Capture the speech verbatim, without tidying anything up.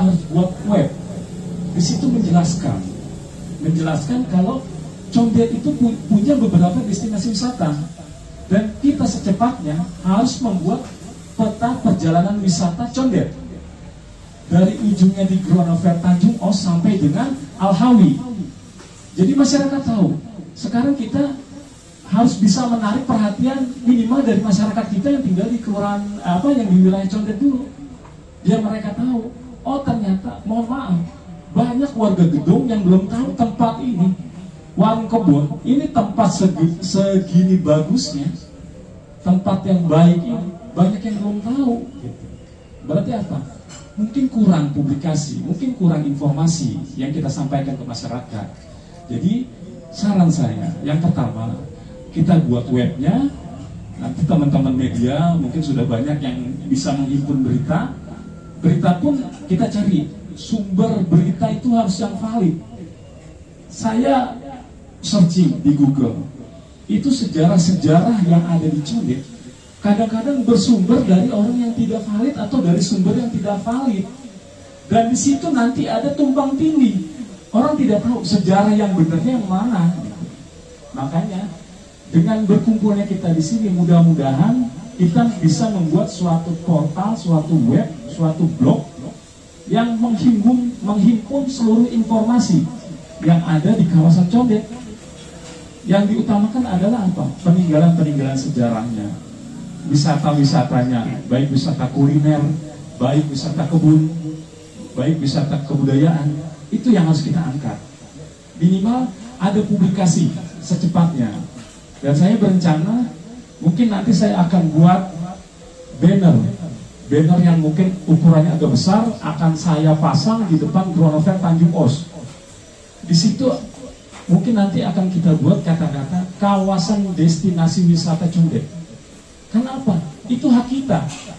kita harus buat web. Di situ menjelaskan, menjelaskan kalau Condet itu punya beberapa destinasi wisata dan kita secepatnya harus membuat peta perjalanan wisata Condet dari ujungnya di Groenafert Tanjung Os sampai dengan Alhawi. Jadi masyarakat tahu. Sekarang kita harus bisa menarik perhatian minimal dari masyarakat kita yang tinggal di kelurahan apa yang di wilayah Condet dulu. Biar mereka tahu. Oh ternyata, mohon maaf, banyak warga Gedung yang belum tahu tempat ini. Wang Kebun ini tempat segi, segini bagusnya, tempat yang baik ini banyak yang belum tahu. Gitu. Berarti apa? Mungkin kurang publikasi, mungkin kurang informasi yang kita sampaikan ke masyarakat. Jadi saran saya, yang pertama kita buat webnya. Nanti teman-teman media mungkin sudah banyak yang bisa menghimpun berita. Berita pun kita cari sumber berita itu harus yang valid. Saya searching di Google itu sejarah-sejarah yang ada di Condet kadang-kadang bersumber dari orang yang tidak valid atau dari sumber yang tidak valid, dan di situ nanti ada tumpang tindih, orang tidak tahu sejarah yang benarnya yang mana. Makanya dengan berkumpulnya kita di sini, mudah-mudahan kita bisa membuat suatu portal, suatu web, suatu blog yang menghimpun menghimpun seluruh informasi yang ada di kawasan Condet. Yang diutamakan adalah apa? Peninggalan-peninggalan sejarahnya, wisata-wisatanya, baik wisata kuliner, baik wisata kebun, baik wisata kebudayaan. Itu yang harus kita angkat. Minimal ada publikasi secepatnya. Dan saya berencana mungkin nanti saya akan buat banner, banner yang mungkin ukurannya agak besar, akan saya pasang di depan Groenafert Tanjung Os. Di situ mungkin nanti akan kita buat kata-kata kawasan destinasi wisata Condet. Kenapa? Itu hak kita.